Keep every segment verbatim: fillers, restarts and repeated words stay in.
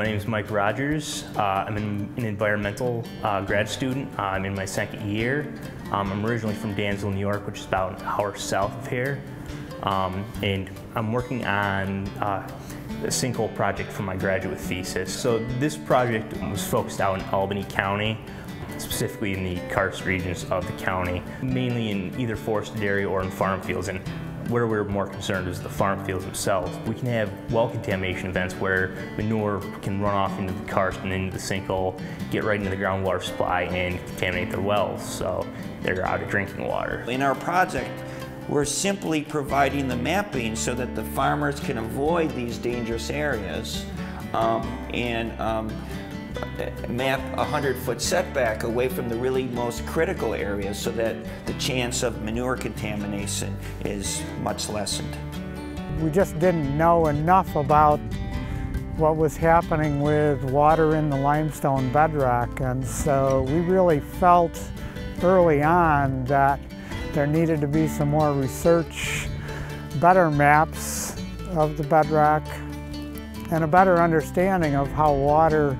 My name is Mike Rogers. Uh, I'm an, an environmental uh, grad student. Uh, I'm in my second year. Um, I'm originally from Dansville, New York, which is about an hour south of here. Um, and I'm working on uh, a sinkhole project for my graduate thesis. So this project was focused out in Albany County, specifically in the karst regions of the county, mainly in either forested area or in farm fields. And where we're more concerned is the farm fields themselves. We can have well contamination events where manure can run off into the karst and into the sinkhole, get right into the groundwater supply and contaminate their wells, so they're out of drinking water. In our project, we're simply providing the mapping so that the farmers can avoid these dangerous areas um, and um, map a hundred foot setback away from the really most critical areas so that the chance of manure contamination is much lessened. We just didn't know enough about what was happening with water in the limestone bedrock, and so we really felt early on that there needed to be some more research, better maps of the bedrock, and a better understanding of how water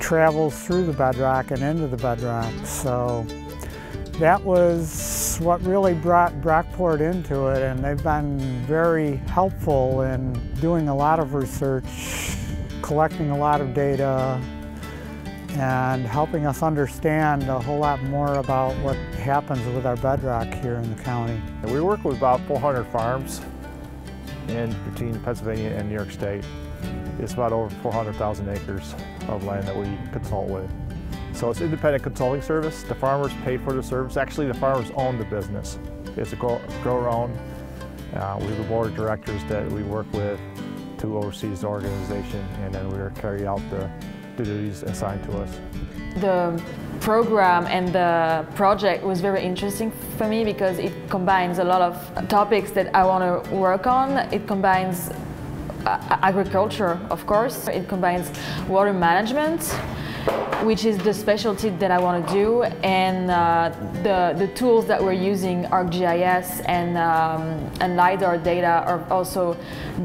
travels through the bedrock and into the bedrock. So that was what really brought Brockport into it, and they've been very helpful in doing a lot of research, collecting a lot of data, and helping us understand a whole lot more about what happens with our bedrock here in the county. We work with about four hundred farms in between Pennsylvania and New York State. It's about over four hundred thousand acres of land that we consult with. So it's independent consulting service. The farmers pay for the service. Actually, the farmers own the business. It's a grow-around. Uh, we have a board of directors that we work with to oversee the organization, and then we carry out the, the duties assigned to us. The program and the project was very interesting for me because it combines a lot of topics that I want to work on. It combines agriculture, of course. It combines water management, which is the specialty that I want to do, and uh, the, the tools that we're using, ArcGIS and, um, and LiDAR data, are also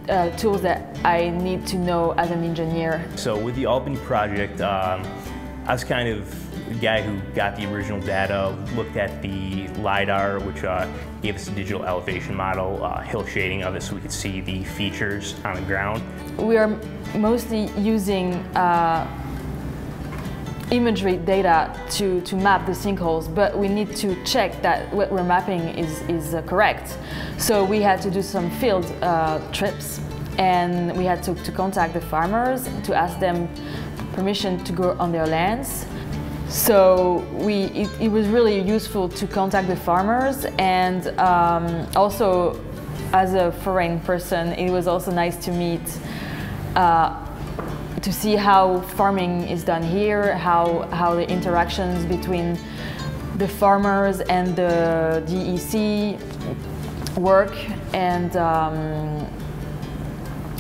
uh, tools that I need to know as an engineer. So with the Albany project, um, I was kind of the guy who got the original data, looked at the LiDAR, which uh, gave us a digital elevation model, uh, hill shading of it so we could see the features on the ground. We are mostly using uh, imagery data to, to map the sinkholes, but we need to check that what we're mapping is, is uh, correct. So we had to do some field uh, trips, and we had to, to contact the farmers to ask them permission to go on their lands. So we, it, it was really useful to contact the farmers, and um, also as a foreign person, it was also nice to meet, uh, to see how farming is done here, how, how the interactions between the farmers and the D E C work, and, um,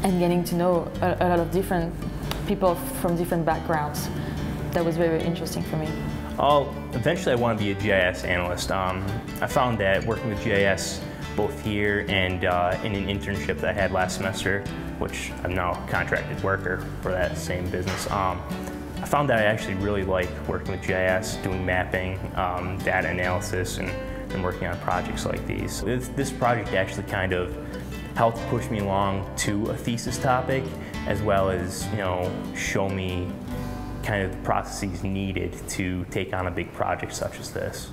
and getting to know a, a lot of different people from different backgrounds. That was very interesting for me. I'll, eventually I want to be a G I S analyst. Um, I found that working with G I S both here and uh, in an internship that I had last semester, which I'm now a contracted worker for that same business, um, I found that I actually really like working with G I S, doing mapping, um, data analysis, and, and working on projects like these. This, this project actually kind of helped push me along to a thesis topic, as well as, you know, show me kind of the processes needed to take on a big project such as this.